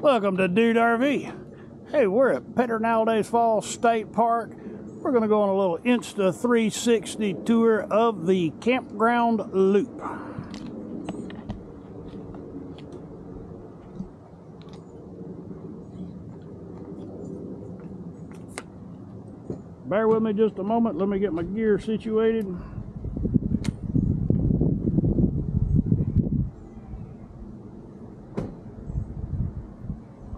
Welcome to Dude RV. Hey, we're at Pedernales Falls State Park. We're going to go on a little Insta 360 tour of the campground loop. Bear with me just a moment. Let me get my gear situated.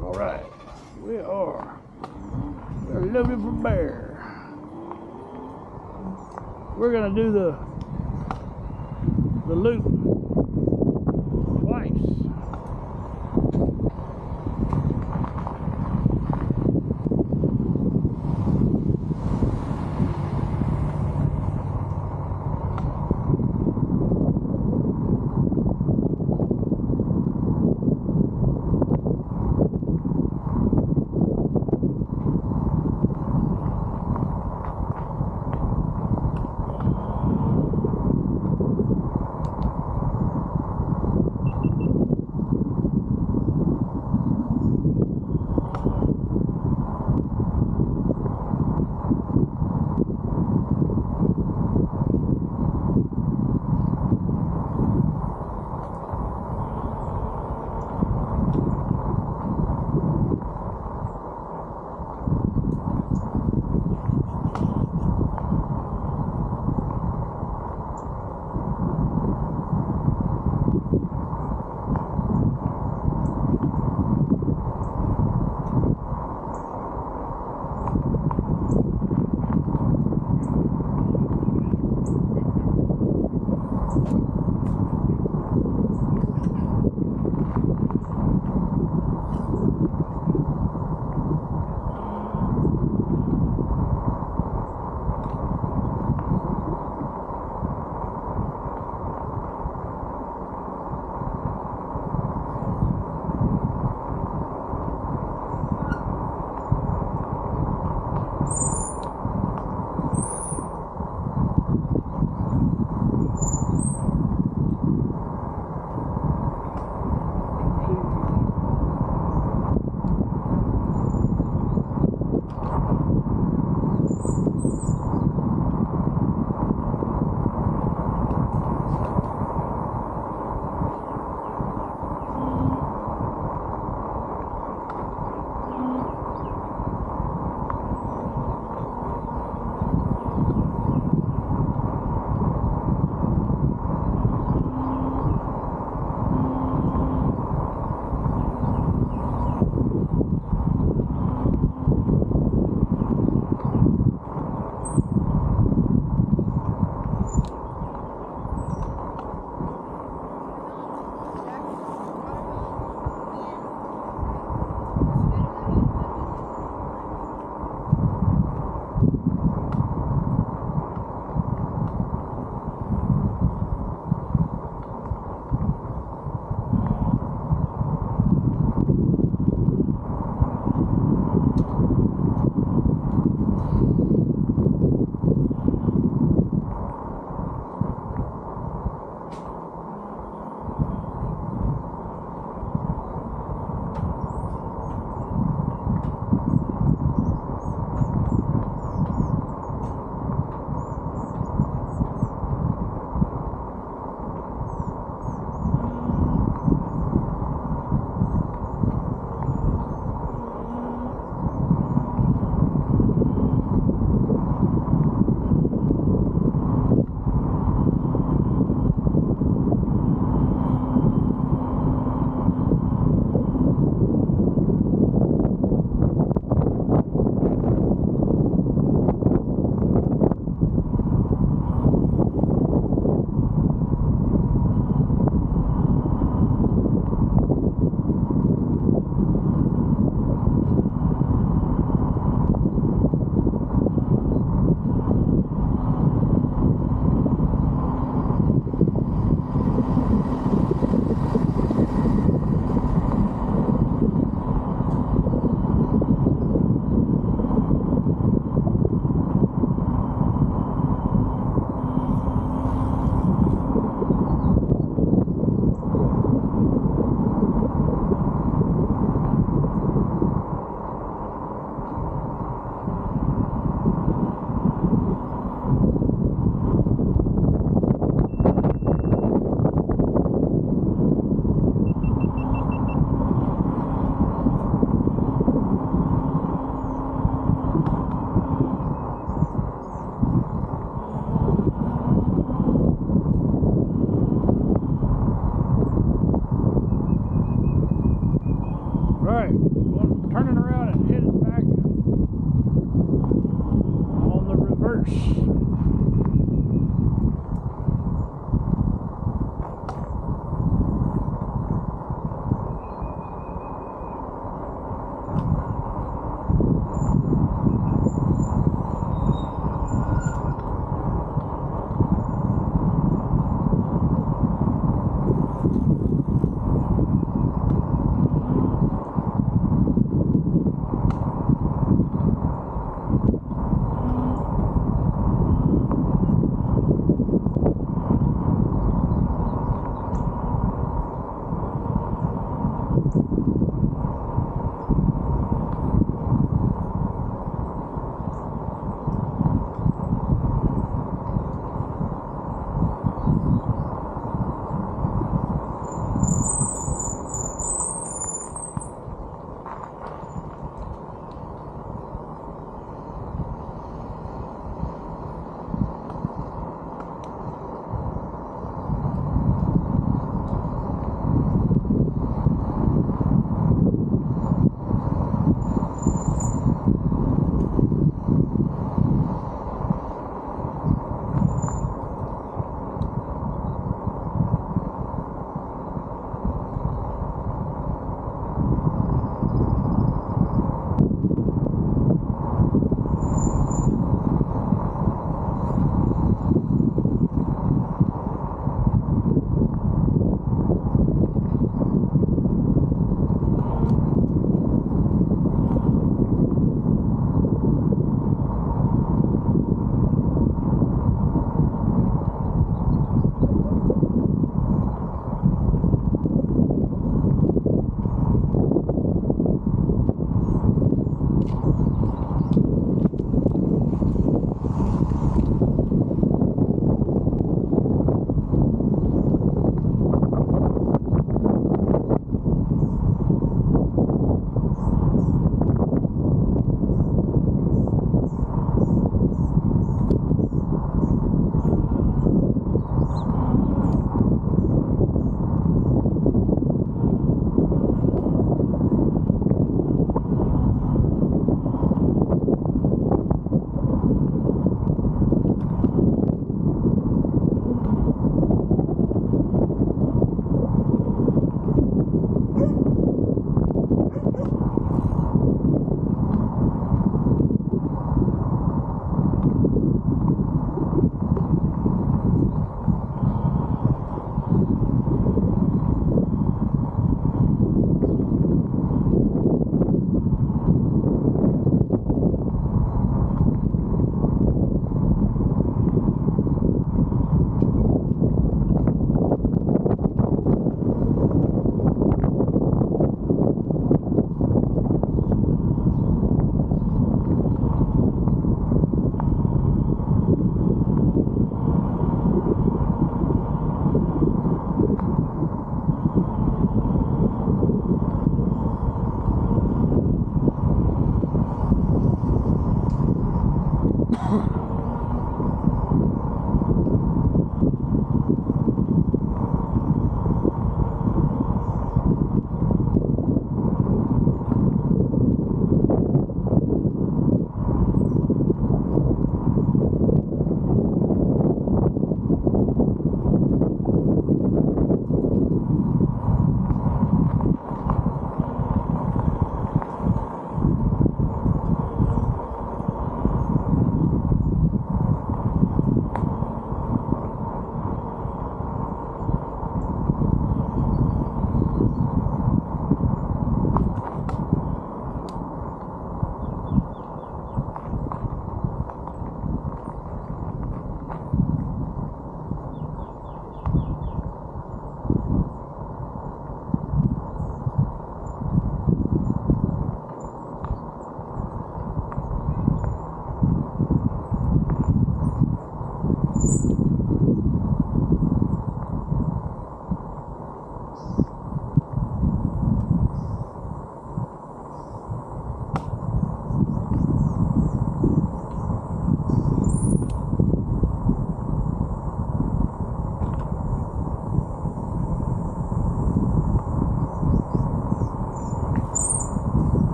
Alright, we are looking for bear. We're gonna do the loop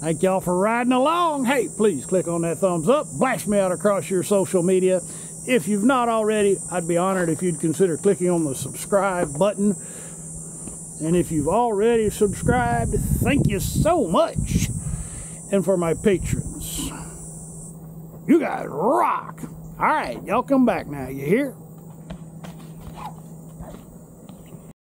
Thank y'all for riding along. Hey, please click on that thumbs up. Blast me out across your social media. If you've not already, I'd be honored if you'd consider clicking on the subscribe button. And if you've already subscribed, thank you so much. And for my patrons, you guys rock. All right, y'all come back now. You hear?